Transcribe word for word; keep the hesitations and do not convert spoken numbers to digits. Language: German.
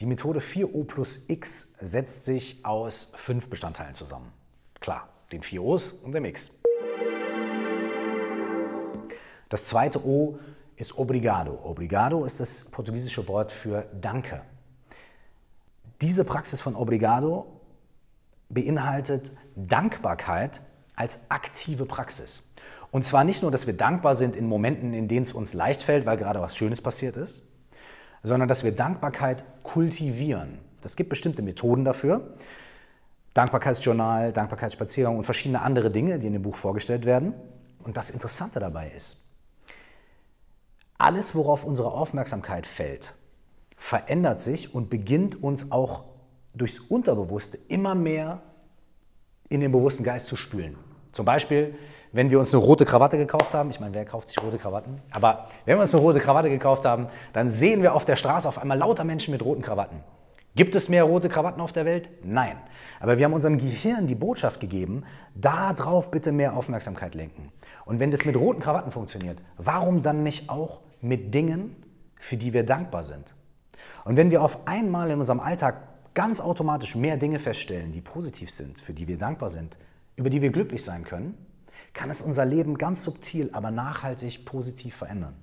Die Methode vier O plus X setzt sich aus fünf Bestandteilen zusammen. Klar, den vier O's und dem X. Das zweite O ist Obrigado. Obrigado ist das portugiesische Wort für Danke. Diese Praxis von Obrigado beinhaltet Dankbarkeit als aktive Praxis. Und zwar nicht nur, dass wir dankbar sind in Momenten, in denen es uns leicht fällt, weil gerade was Schönes passiert ist, sondern dass wir Dankbarkeit kultivieren. Es gibt bestimmte Methoden dafür. Dankbarkeitsjournal, Dankbarkeitsspaziergang und verschiedene andere Dinge, die in dem Buch vorgestellt werden. Und das Interessante dabei ist, alles, worauf unsere Aufmerksamkeit fällt, verändert sich und beginnt uns auch durchs Unterbewusste immer mehr in den bewussten Geist zu spülen. Zum Beispiel, wenn wir uns eine rote Krawatte gekauft haben, ich meine, wer kauft sich rote Krawatten? Aber wenn wir uns eine rote Krawatte gekauft haben, dann sehen wir auf der Straße auf einmal lauter Menschen mit roten Krawatten. Gibt es mehr rote Krawatten auf der Welt? Nein. Aber wir haben unserem Gehirn die Botschaft gegeben, darauf bitte mehr Aufmerksamkeit lenken. Und wenn das mit roten Krawatten funktioniert, warum dann nicht auch mit Dingen, für die wir dankbar sind? Und wenn wir auf einmal in unserem Alltag ganz automatisch mehr Dinge feststellen, die positiv sind, für die wir dankbar sind, über die wir glücklich sein können, kann es unser Leben ganz subtil, aber nachhaltig positiv verändern.